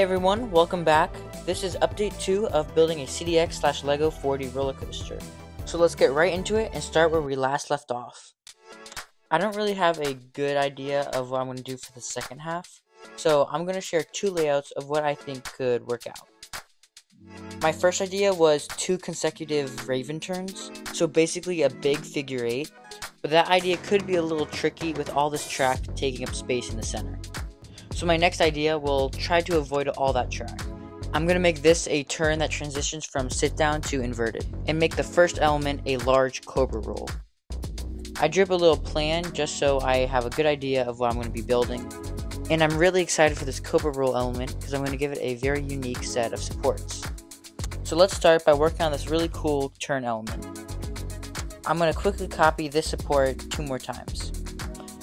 Hey everyone, welcome back. This is update 2 of building a CDX / Lego 4D roller coaster. So let's get right into it and start where we last left off. I don't really have a good idea of what I'm going to do for the second half, so I'm going to share two layouts of what I think could work out. My first idea was 2 consecutive Raven turns, so basically a big figure 8, but that idea could be a little tricky with all this track taking up space in the center. So my next idea will try to avoid all that track. I'm going to make this a turn that transitions from sit down to inverted, and make the first element a large cobra roll. I drip a little plan just so I have a good idea of what I'm going to be building, and I'm really excited for this cobra roll element because I'm going to give it a very unique set of supports. So let's start by working on this really cool turn element. I'm going to quickly copy this support 2 more times.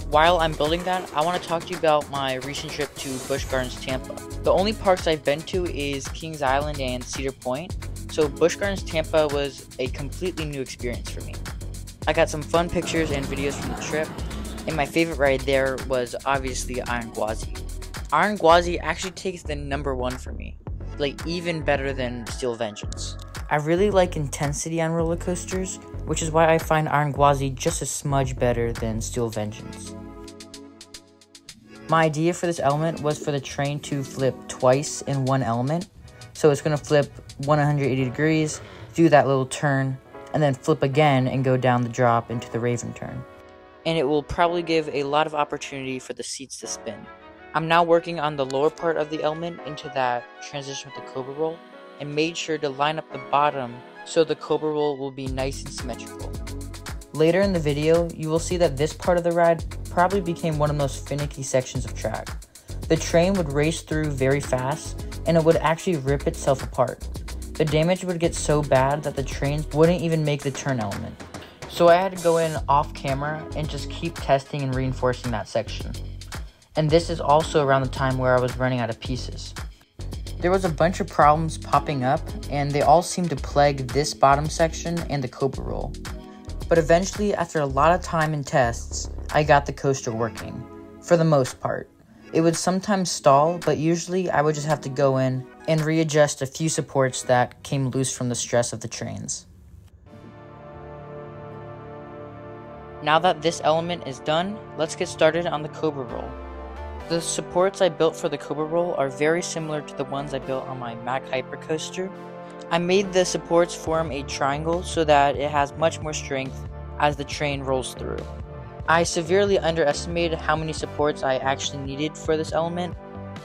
While I'm building that, I want to talk to you about my recent trip to Busch Gardens Tampa. The only parks I've been to is Kings Island and Cedar Point, so Busch Gardens Tampa was a completely new experience for me. I got some fun pictures and videos from the trip, and my favorite ride there was obviously Iron Gwazi. Iron Gwazi actually takes the #1 for me, like even better than Steel Vengeance. I really like intensity on roller coasters, which is why I find Iron Gwazi just a smudge better than Steel Vengeance. My idea for this element was for the train to flip twice in one element. So it's going to flip 180 degrees, do that little turn, and then flip again and go down the drop into the Raven turn. And it will probably give a lot of opportunity for the seats to spin. I'm now working on the lower part of the element into that transition with the cobra roll, and made sure to line up the bottom so the cobra roll will be nice and symmetrical. Later in the video, you will see that this part of the ride probably became one of the most finicky sections of track. The train would race through very fast, and it would actually rip itself apart. The damage would get so bad that the trains wouldn't even make the turn element. So I had to go in off camera and just keep testing and reinforcing that section. And this is also around the time where I was running out of pieces. There was a bunch of problems popping up, and they all seemed to plague this bottom section and the cobra roll. But eventually, after a lot of time and tests, I got the coaster working, for the most part. It would sometimes stall, but usually I would just have to go in and readjust a few supports that came loose from the stress of the trains. Now that this element is done, let's get started on the cobra roll. The supports I built for the cobra roll are very similar to the ones I built on my Mack hypercoaster. I made the supports form a triangle so that it has much more strength as the train rolls through. I severely underestimated how many supports I actually needed for this element.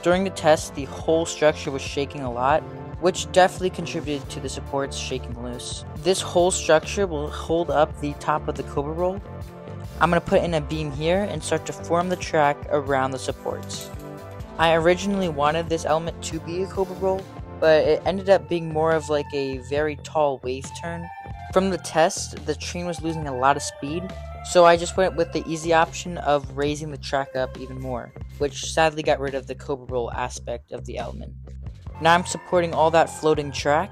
During the test, the whole structure was shaking a lot, which definitely contributed to the supports shaking loose. This whole structure will hold up the top of the cobra roll. I'm going to put in a beam here and start to form the track around the supports. I originally wanted this element to be a cobra roll, but it ended up being more of like a very tall wave turn. From the test, the train was losing a lot of speed, so I just went with the easy option of raising the track up even more, which sadly got rid of the cobra roll aspect of the element. Now I'm supporting all that floating track,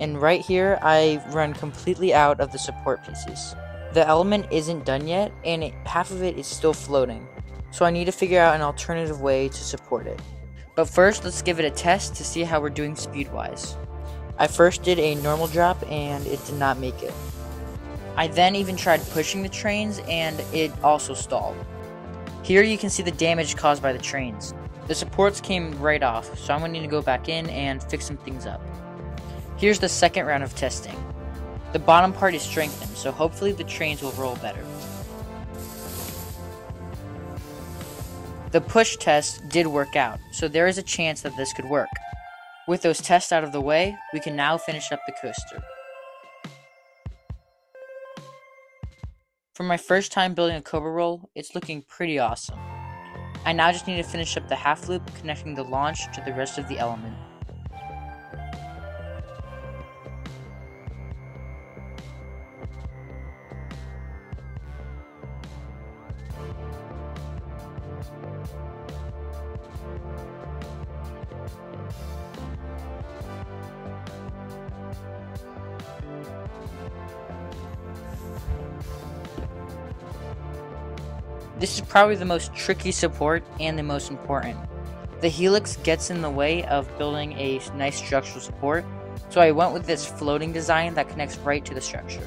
and right here I run completely out of the support pieces. The element isn't done yet, and half of it is still floating, so I need to figure out an alternative way to support it. But first, let's give it a test to see how we're doing speed-wise. I first did a normal drop, and it did not make it. I then even tried pushing the trains, and it also stalled. Here you can see the damage caused by the trains. The supports came right off, so I'm going to need to go back in and fix some things up. Here's the second round of testing. The bottom part is strengthened, so hopefully the trains will roll better. The push test did work out, so there is a chance that this could work. With those tests out of the way, we can now finish up the coaster. For my first time building a cobra roll, it's looking pretty awesome. I now just need to finish up the half loop connecting the launch to the rest of the element. This is probably the most tricky support and the most important. The helix gets in the way of building a nice structural support, so I went with this floating design that connects right to the structure.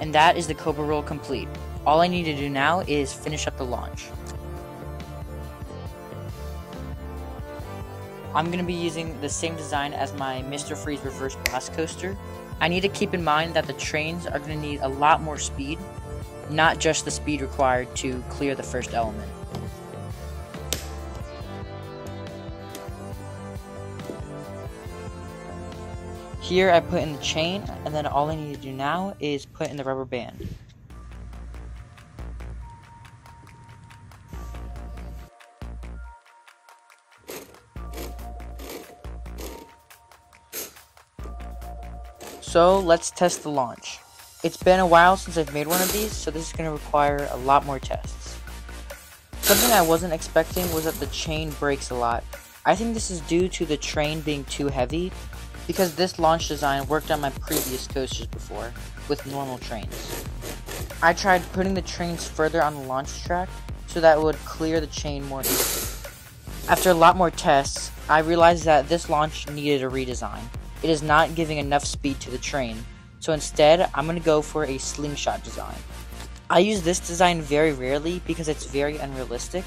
And that is the Cobra roll complete. All I need to do now is finish up the launch. I'm going to be using the same design as my Mr. Freeze reverse blast coaster. I need to keep in mind that the trains are going to need a lot more speed, not just the speed required to clear the first element. Here I put in the chain, and then all I need to do now is put in the rubber band. So let's test the launch. It's been a while since I've made one of these, so this is going to require a lot more tests. Something I wasn't expecting was that the chain breaks a lot. I think this is due to the train being too heavy, because this launch design worked on my previous coasters before, with normal trains. I tried putting the trains further on the launch track, so that it would clear the chain more easily. After a lot more tests, I realized that this launch needed a redesign. It is not giving enough speed to the train, so instead I'm going to go for a slingshot design. I use this design very rarely because it's very unrealistic,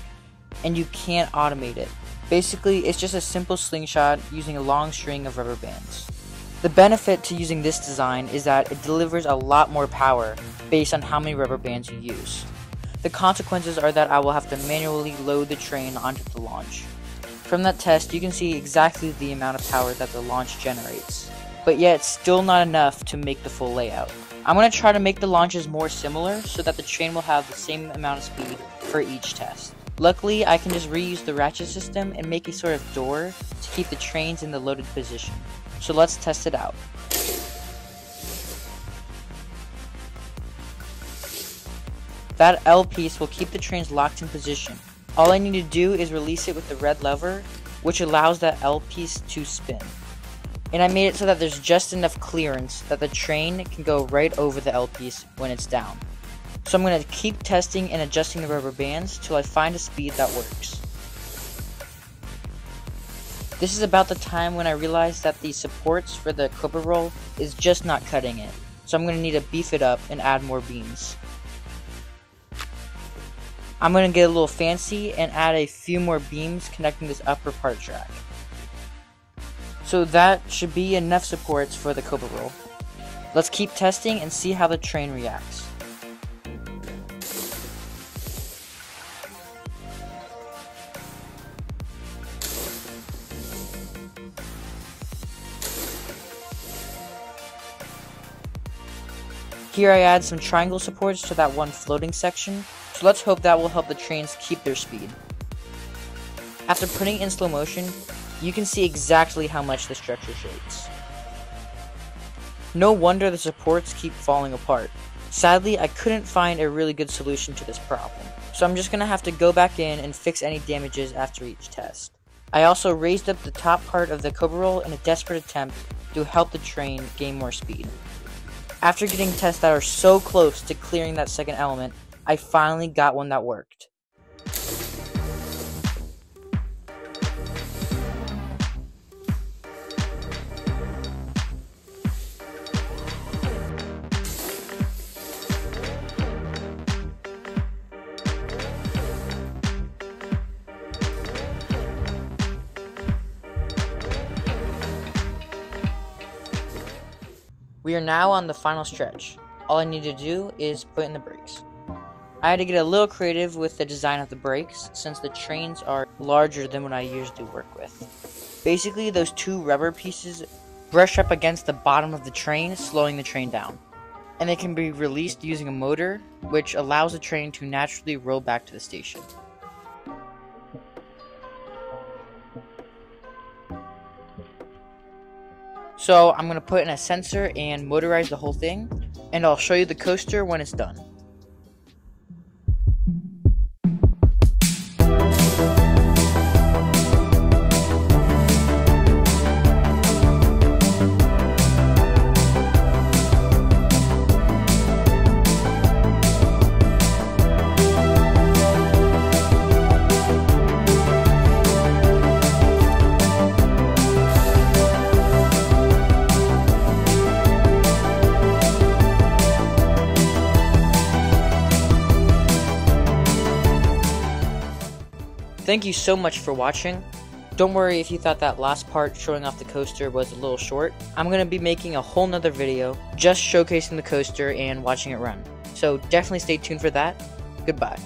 and you can't automate it. Basically, it's just a simple slingshot using a long string of rubber bands. The benefit to using this design is that it delivers a lot more power based on how many rubber bands you use. The consequences are that I will have to manually load the train onto the launch. From that test, you can see exactly the amount of power that the launch generates, but yet it's still not enough to make the full layout. I'm going to try to make the launches more similar so that the train will have the same amount of speed for each test. Luckily, I can just reuse the ratchet system and make a sort of door to keep the trains in the loaded position. So let's test it out. That L piece will keep the trains locked in position. All I need to do is release it with the red lever, which allows that L piece to spin. And I made it so that there's just enough clearance that the train can go right over the L piece when it's down. So I'm going to keep testing and adjusting the rubber bands till I find a speed that works. This is about the time when I realized that the supports for the Cobra roll is just not cutting it, so I'm going to need to beef it up and add more beams. I'm going to get a little fancy and add a few more beams connecting this upper part track. So that should be enough supports for the Cobra roll. Let's keep testing and see how the train reacts. Here I add some triangle supports to that one floating section, so let's hope that will help the trains keep their speed. After putting in slow motion, you can see exactly how much the structure shakes. No wonder the supports keep falling apart. Sadly, I couldn't find a really good solution to this problem, so I'm just going to have to go back in and fix any damages after each test. I also raised up the top part of the Cobra roll in a desperate attempt to help the train gain more speed. After getting tests that are so close to clearing that second element, I finally got one that worked. We are now on the final stretch. All I need to do is put in the brakes. I had to get a little creative with the design of the brakes since the trains are larger than what I usually work with. Basically, those two rubber pieces brush up against the bottom of the train, slowing the train down. And they can be released using a motor, which allows the train to naturally roll back to the station. So I'm going to put in a sensor and motorize the whole thing, and I'll show you the coaster when it's done. Thank you so much for watching. Don't worry if you thought that last part showing off the coaster was a little short. I'm going to be making a whole nother video just showcasing the coaster and watching it run. So definitely stay tuned for that. Goodbye.